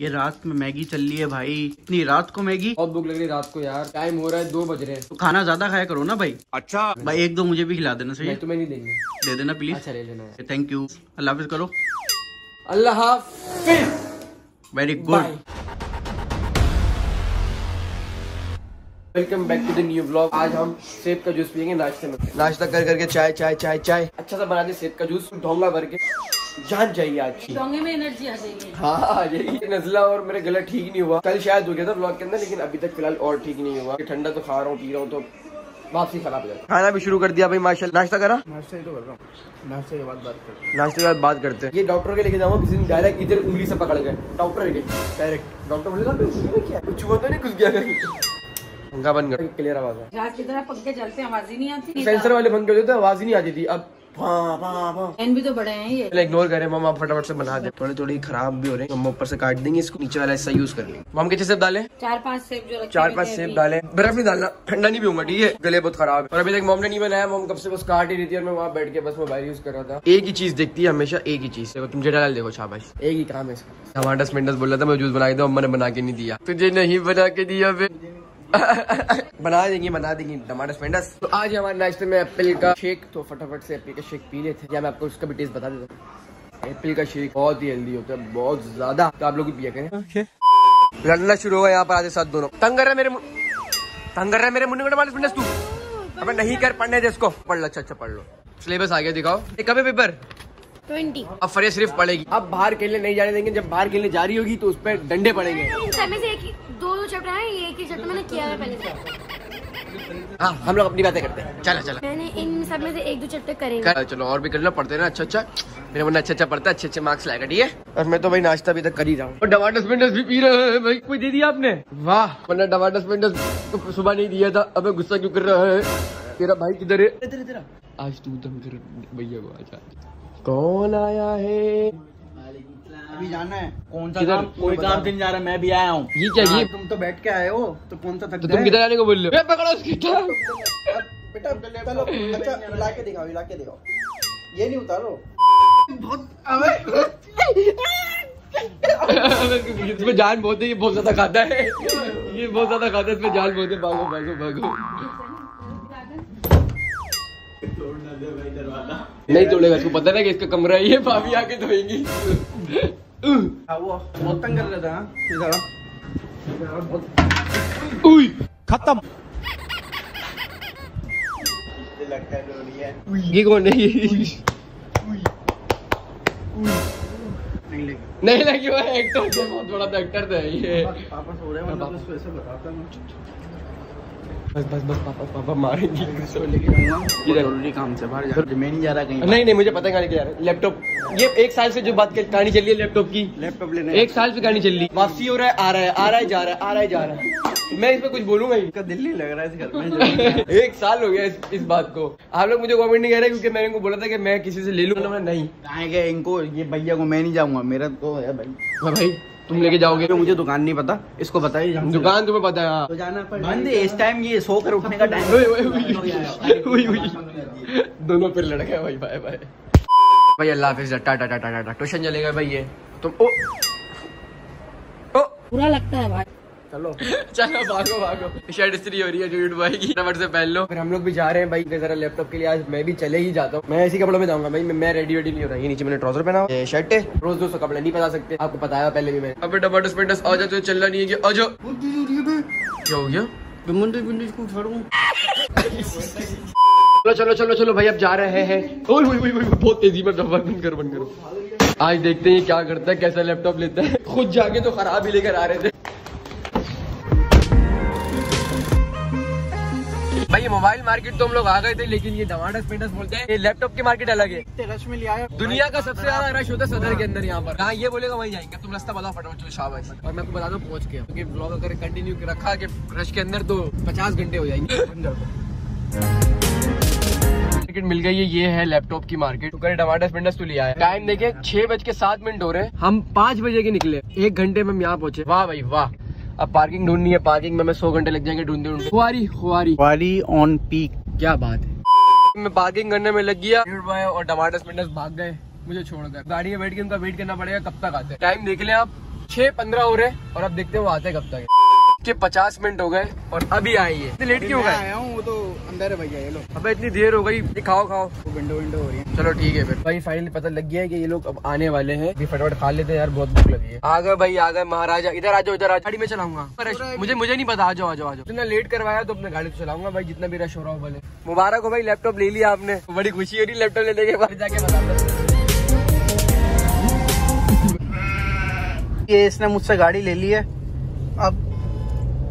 ये रात में मैगी चल रही है भाई, इतनी रात को मैगी। बहुत भूख लग रही है रात को यार, टाइम हो रहा है 2 बज रहे हैं। तो खाना ज्यादा खाया करो ना भाई। अच्छा भाई 1-2 मुझे भी खिला देना। सही तुम्हें नहीं देंगे, दे देना प्लीज। अच्छा ले लेना। थैंक यू, अल्लाह हाफिज करो। अल्लाह हाफिज। Very good. Welcome back to the new blog. आज हम सेब का जूस पियेंगे नाश्ते में। नाश्ता कर करके चाय चाय चाय चाय अच्छा सा बना दे सेब का जूस, ढोंगा भर के जान जाइए। आज ढोंगे में एनर्जी आ जाएगी। हाँ यही। नजला और मेरे गला ठीक नहीं हुआ, कल शायद हो गया था ब्लॉग के अंदर, लेकिन अभी तक फिलहाल और ठीक नहीं हुआ। ठंडा तो खा रहा हूँ, पी रहा हूँ तो वापसी खराब हो जाए। खाना भी शुरू कर दिया भाई माशाल्लाह। नाश्ता करा, नाश्ता ही तो कर रहा हूँ। नाश्ते के बाद बात करते हैं, नाश्ते के बाद बात करते हैं। ये डॉक्टर के लेके जाऊँ किसी दिन, डायरेक्ट इधर उंगली से पकड़ गए डॉक्टर के, डायरेक्ट डॉक्टर बोले कुछ हुआ तो नहीं, कुछ गया बंद कर। क्लियर आवाज है। रात की तरह पंखे चलते आवाज ही नहीं आती, सेंसर वाले पंखे होते आवाज ही नहीं आती थी। अब फैन भी तो बड़े हैं ये। पहले इग्नोर करें मम्मा, फटाफट से बना दे। थोड़ी थोड़ी खराब भी हो रही है, मम्मा ऊपर से काट देंगे, इसको नीचे वाला हिस्सा यूज कर लेंगे। मम्मा कितने सेब डाले? 4-5 सेब जो रखे। 4-5 सेब डाले। बर्फ नहीं डालना, ठंडा नहीं पीऊंगा ठीक है, गले बहुत खराब है। और अभी तक मम्मा ने नहीं बनाया, मम्मा कब से बस काट ही रही थी और मैं वहाँ बैठ के बस मोबाइल यूज कर रहा था। एक ही चीज देखती है हमेशा, एक ही चीज। तुम जेठा लाल देखो शाबाश, एक ही काम है। हमारा 10 मिनट बोल रहा था मैं जूस बना के दो, मम्मा ने बना के नहीं दिया। तुझे नहीं बना के दिया, बना देंगे बना देंगे टमाटर स्पेंडस। तो आज हमारे नाश्ते में एप्पल का शेक, तो फटाफट से एप्पल का शेक पी लेते हैं। या मैं आपको उसका भी टेस्ट बता देता हूँ। एप्पल का शेक बहुत ही हेल्दी होता है, बहुत ज्यादा, तो आप लोग भी पिया करें। okay. लड़ना शुरू होगा यहाँ पर आधे साथ, दोनों तंग कर रहे मेरे, तंग कर रहे मेरे मुन्ने को टमाटर स्पेंडस। तू अब नहीं कर पढ़ने दे इसको, पढ़ लो। अच्छा अच्छा पढ़ लो, सिलेबस आगे दिखाओ। कब है पेपर? 20। अब फरे सिर्फ पड़ेगी, अब बाहर खेलने नहीं जाने देंगे। जब बाहर खेलने जा रही होगी तो उस पर डंडे पड़ेंगे। दो चैप्टर है, ये एक ही चैप्टर मैंने किया है पहले से। हाँ हम लोग अपनी बातें करते हैं, चलो चलो। मैंने इन सब में से 1-2 चैप्टर करेंगे। चलो और भी कर लो, पढ़ते ना। अच्छा, मेरे मन अच्छा अच्छा पढ़ता है, अच्छे अच्छे मार्क्स लाएगा ठीक है। और मैं तो भाई नाश्ता अभी तक कर ही रहा हूँ, और टमाटर स्पेंडस भी पी रहे हैं भाई। कोई दे दिया आपने? वाह, वरना टमाटर स्पेंडस सुबह नहीं दिया था। अब गुस्सा क्यों कर रहा है? तेरा भाई किधर है? तेरा आज तू दम कर भैया को। अच्छा कौन आया है? अभी जाना है कौन सा काम? कोई काम दिन जा रहा है, मैं भी आया हूँ। ये चाहिए, तुम तो बैठ के आए हो तो कौन सा थक तो तुम किधर जाने को बोल रहे हो? पकड़ो उसकी बेटा, चलो अच्छा लाके दिखाओ, लाके दिखाओ। ये नहीं उतारो बहुत, इसमें जान बहुत है। ये बहुत ज्यादा खाता है, ये बहुत ज्यादा खाता है, इसमें जान बहुत है। भागो भागो भागो, नहीं तोड़ेगा। इसको पता ना कि इसका कमरा ही है, भाभी आके धोएगी। बहुत तंग कर रहा था। खत्म। ये कौन है? नहीं लगी वो एक्टर, बहुत बड़ा एक्टर था ये। बस बस बस पापा मारेंगे। जरूरी काम से बाहर जा, मैं नहीं जा रहा कहीं। नहीं नहीं मुझे पता है जा रहा। लैपटॉप, ये 1 साल से जो बात कहानी चल रही है लैपटॉप की, लैपटॉप लेने 1 साल से कहानी चल रही। वापसी हो रहा है, आ रहा है, आ रहा है, जा रहा है, आ रहा है, जा रहा है। मैं इसमें कुछ बोलूंगा ही, इसका दिल नहीं लग रहा है। 1 साल हो गया इस बात को। आप लोग मुझे कमेंट नहीं कर रहे क्योंकि मैंने इनको बोला था कि मैं किसी से ले लूंगा। नहीं आएगा इनको, ये भैया को मैं नहीं जाऊंगा, मेरा तो है भाई। भाई तुम लेके जाओगे? मुझे दुकान नहीं पता, इसको बताइए दुकान तुम्हें पता है। तो जाना बंद इस टाइम, ये सो कर उठने का टाइम। दोनों फिर लड़ गए भाई। बाय बाय भाई, अल्लाह हाफिज़, टाटा टाटा टाटा। ट्यूशन चलेगा भाई ये, तुम ओ बुरा लगता है भाई। चलो चलो भागो भागो, शर्ट इस्त्री हो रही है जूट भाई की, फटाफट से पहन लो। फिर हम लोग भी जा रहे हैं भाई जरा लैपटॉप के लिए। आज मैं भी चले ही जाता हूँ, मैं इसी कपड़ों में जाऊंगा भाई। मैं रेडी वेडी नहीं हो रहा। ये नीचे मैंने ट्राउजर पहना, ये शर्ट है। रोज 200 कपड़े नहीं पहना सकते, आपको बताया पहले भी मैं। अब टमाटर स्पेंडस आ जाओ, चलना नहीं है कि आ जाओ। क्या हो गया? चलो चलो चलो चलो भाई, अब जा रहे हैं। बहुत तेजी में बंद करो। आज देखते हैं क्या करता है, कैसा लैपटॉप लेता है। खुद जाके तो खराब ही लेकर आ रहे थे भाई। मोबाइल मार्केट तो हम लोग आ गए थे, लेकिन ये टमाटर स्पेंडस बोलते हैं, ये लैपटॉप की मार्केट अलग है। रश में लिया है, दुनिया का सबसे ज्यादा रश होता है सदर के अंदर। यहाँ पर कहाँ ये बोलेगा वहीं जाएंगे। तुम रास्ता बताओ फटाफट, चलो शाबाश। और मैं आपको बता दूं पहुंच गया, क्योंकि ब्लॉग अगर कंटिन्यू रखा कि रश के अंदर तो 50 घंटे हो जाएंगे। टिकट मिल गई है, ये है लैपटॉप की मार्केट। टमाटर स्पेंडस तो लिया है। टाइम देखे 6:07 हो रहे हैं, हम 5 बजे के निकले, 1 घंटे में हम यहाँ पहुँचे। वाह भाई वाह। अब पार्किंग ढूंढनी है, पार्किंग में 100 घंटे लग जाएंगे ढूंढते। खुआरी ऑन पीक, क्या बात है। मैं पार्किंग करने में लग गया और टमाटर स्पेंडस भाग गए मुझे छोड़कर। गाड़ी में बैठ के उनका वेट करना पड़ेगा कब तक आते हैं। टाइम देख लें आप, 6:15 हो रहे और अब देखते हैं वो आते कब तक के। 50 मिनट हो गए और अभी आई है। लेट क्यों आया हूँ, वो तो अंदर है भैया ये लोग। अब इतनी देर हो गई, खाओ खाओ, विंडो विंडो हो रही है। चलो ठीक है फिर भाई, फाइनली पता लग गया है कि ये लोग अब आने वाले हैं। फटाफट खा लेते हैं यार, बहुत भूख लगी है। आ गए भाई, आ गए महाराजा। इधर आ जाओ, इधर आ जाओ, गाड़ी में चलाऊंगा। मुझे नहीं पता, आ जाओ आ जाओ आ जाओ। इतना लेट करवाया तो अपने गाड़ी चलाऊंगा भाई, जितना भी रश हो रहा हो। भले मुबारक हो भाई, लैपटॉप ले लिया आपने, बड़ी खुशी हो रही लैपटॉप लेने के बाद। जाके बताते ये इसने मुझसे गाड़ी ले ली है। अब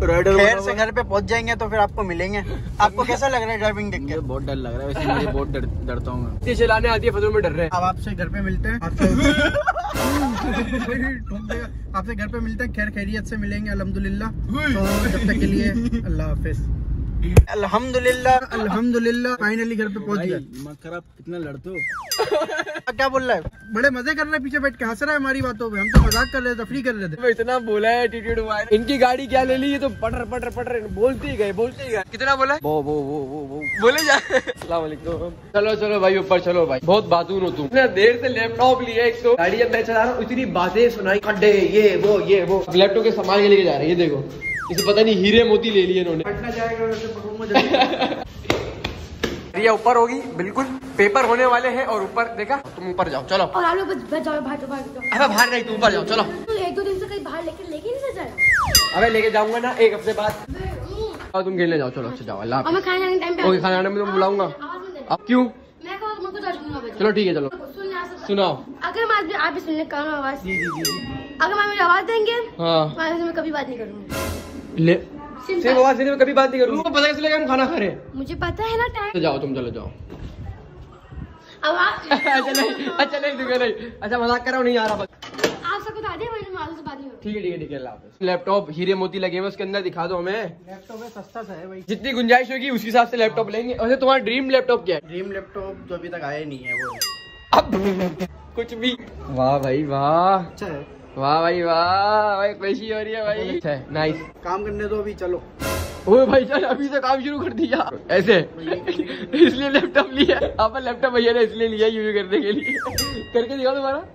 खैर से घर पे पहुंच जाएंगे तो फिर आपको मिलेंगे। आपको कैसा लग रहा है ड्राइविंग देख के? बहुत डर लग रहा है वैसे, मुझे बहुत डरता हूँ मैं। चलाने आती है फजूल में डर रहे हैं। अब आपसे घर पे मिलते हैं, आपसे घर पे मिलते हैं। खैर खैरियत से मिलेंगे अल्हम्दुलिल्लाह। तो तब तक के लिए अल्लाह हाफिज़। अल्हम्दुलिल्लाह अल्हम्दुलिल्लाह, फाइनली घर पे पहुंच गए। आप कितना लड़ते हो? क्या बोल रहा है? बड़े मजे कर रहे हैं, पीछे बैठ के हंस रहा है हमारी बातों पे। हम तो मजाक कर रहे थे, तफरी कर रहे थे। इतना बोला है एटीट्यूड हुआ है। इनकी गाड़ी क्या ले ली, ये तो पटर पटर पटर बोलते ही गए। कितना बोला है? वो बोले जा। अस्सलाम वालेकुम। चलो चलो भाई ऊपर चलो भाई, बहुत बातून हो तुम। इतना देर से लैपटॉप लिया, एक तो गाड़ी अब मैं चला रहा हूँ, इतनी बातें सुनाई, खड्डे ये वो लैपटॉप के सामान लेके जा रहे हैं। देखो इसे पता नहीं हीरे मोती ले लिए इन्होंने। रिया ऊपर होगी, बिल्कुल पेपर होने वाले हैं और ऊपर देखा। तुम ऊपर जाओ चलो, और आप लोग बाहर नहीं, तुम ऊपर जाओ चलो। एक दो दिन से कहीं बाहर लेके जाऊंगा ना, एक हफ्ते बाद। तुम खेलने जाओ, चलो अच्छा जाओ। अल्लाह खाना आने में बुलाऊंगा। अब क्यों? चलो ठीक है, चलो सुनाओ। अगर आप सुनने का आवाज, अगर मेरी आवाज देंगे मैं कभी बात नहीं करूँगी। सिर्फ आवाज देने में कभी बात नहीं करूँगा। पता कैसे लगा हम खाना खा रहे हैं? मुझे पता है ना टाइम। तो जाओ तुम, चलो जाओ। अच्छा मजाक कर रहा हूँ, नहीं आ रहा आप सबको बता दें। ठीक है अल्लाह हाफ़िज़। लैपटॉप हीरे मोती लगे हुए उसके अंदर, दिखा दो हमें। लैपटॉप है, सस्ता सा है भाई, जितनी गुंजाइश होगी उसके हिसाब से लैपटॉप लेंगे। वैसे तुम्हारा ड्रीम लैपटॉप क्या है? ड्रीम लैपटॉप जो अभी तक आया नहीं है वो अब कुछ भी। वाह भाई वाह, अच्छा है, वाह भाई वाह, खुशी हो रही है भाई। अच्छा नाइस, काम करने दो अभी, चलो। ओए भाई चल, अभी से काम शुरू कर दिया ऐसे। इसलिए लैपटॉप लिया अपन, लैपटॉप भैया ने इसलिए लिया यूज करने के लिए। करके दिखाओ तुम्हारा।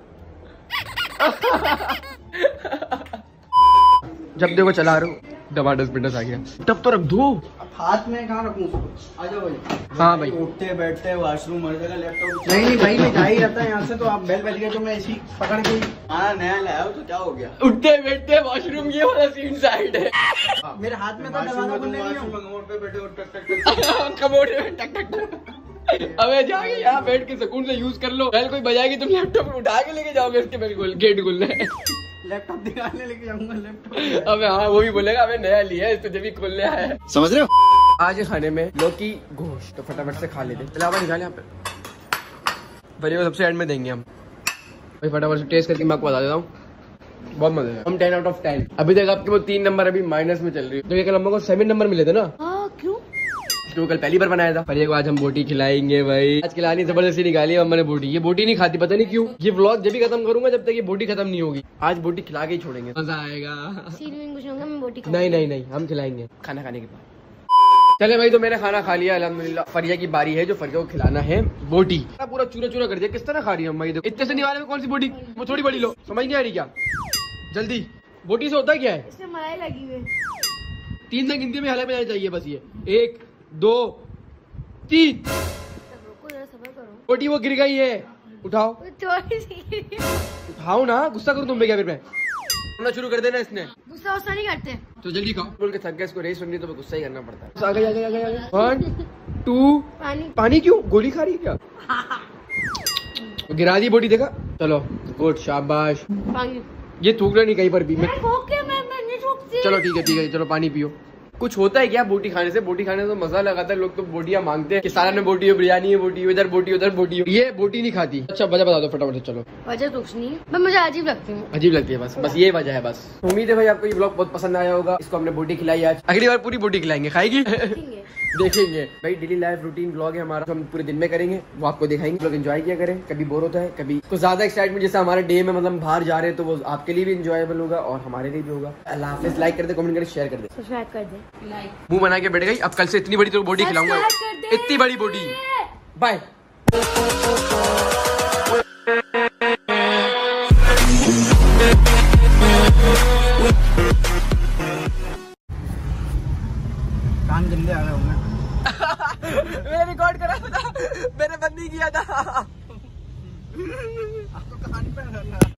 जब देखो चला रहा हूँ, टमाटर पिंडस आ गया। तब तो रख दो हाथ में, कहाँ रखूँ उसको? आजा भाई। हाँ भाई, उठते बैठते वाशरूम हर जगह लैपटॉप। नहीं भाई मैं जा ही रहता है यहाँ से, तो आप बैल गए तो मैं ऐसी पकड़ के नया लाया हूँ, तो क्या हो गया? उठते बैठते वाशरूम, ये वाला सीन साइड है। मेरे हाथ में था। अबे जाके यहाँ बैठ के सुकून से यूज कर लो। बैल कोई बजाएगी तुम लैपटॉप उठा के लेके जाओगे इसके बिल्कुल गेट खुलने। लैपटॉप दिखाने लेके जाऊंगा लैपटॉप। अबे हाँ वो भी बोलेगा अबे नया लिया है, तुझे भी खोलने आया है, समझ रहे हो? आज खाने में लौकी गोश, तो फटाफट से खा लेते। अलावा निकाले यहाँ पे भरी, वो सबसे एंड में देंगे हम। भाई फटाफट से टेस्ट करके मैं आपको बता देता हूँ, बहुत मजा है। हम 10 आउट ऑफ 10। अभी तक आपके वो 3 नंबर अभी माइनस में चल रही है, तो ये कल हम लोग को 7 नंबर मिले थे ना। क्यों? तो कल पहली बार बनाया था। पर एक आज हम बोटी खिलाएंगे भाई, आज खिलानी जबरदस्ती निकाली मम्मा ने बोटी। ये बोटी नहीं खाती पता नहीं क्यों। ये व्लॉग जब भी खत्म करूंगा जब तक ये बोटी खत्म नहीं होगी। आज बोटी खिला के छोड़ेंगे, मजा आएगा। नहीं हम खिलाएंगे खाना खाने के बाद। चले भाई, तो मैंने खाना खा लिया अल्हम्दुलिल्लाह। फरिया की बारी है, जो फरिया को खिलाना है बोटी। पूरा चूरा चूरा कर दिया, किस तरह खा रही है हम भाई। इतने से निवाले में कौन सी बोटी, वो थोड़ी बड़ी लो, समझ नहीं आ रही क्या? जल्दी बोटी से होता क्या है? इसमें मलाई लगी हुई है। 3 तक गिनती में हलाई बनानी चाहिए बस। ये 1 2 3। बोटी वो गिर गई है, उठाओ उठाओ ना। गुस्सा करूँ तुम पे क्या? फिर मैं बोलना शुरू कर देना। इसने गुस्सा उस्सा नहीं करते, तो जल्दी खाओ। बोल के थक गए, इसको रेस सुननी तो मैं गुस्सा ही करना पड़ता है। आ गए। 1 2 पानी क्यों? गोली खा रही है क्या? तो गिरा दी बोटी, देखा? चलो गुड, शाबाश। ये थूकना नहीं कहीं पर भी। चलो ठीक है चलो पानी पियो। कुछ होता है क्या बोटी खाने से? बोटी खाने से मजा लगाता है। लोग तो बोटियां मांगते हैं कि सारा ने बोटी हो, बिरयानी है, बोटी हो, इधर बोटी हो, उधर बोटी हो। ये बोटी नहीं खाती। अच्छा वजह बता दो फटाफट से। चलो वजह कुछ नहीं है, मुझे अजीब लगती है बस ये वजह है बस। उम्मीद है भाई आपको ये ब्लॉग बहुत पसंद आया होगा। इसको हमने बोटी खिलाई आज, अगली बार पूरी बोटी खिलाएंगे। खाएगी देखेंगे भाई। डेली लाइफ रूटीन ब्लॉग है हमारा, हम पूरे दिन में करेंगे, वो आपको दिखाएंगे। लोग एंजॉय किया करें, कभी बोर होता है, कभी कुछ ज्यादा एक्साइटमेंट जैसे हमारे डे में, मतलब बाहर जा रहे हैं तो वो आपके लिए भी इंजॉयबल होगा और हमारे लिए भी होगा। अल्लाह हाफिज़। लाइक कर दे, कमेंट कर दे, शेयर कर दे, सब्सक्राइब कर दे। मुंह बना के बैठ गई। अब कल से इतनी बड़ी तो बोटी खिलाऊंगा, इतनी बड़ी बोटी। बाय। कान जल्दी आ गया होगा। मैं रिकॉर्ड करा था, मैंने बंद नहीं किया था। आपको कहानी पे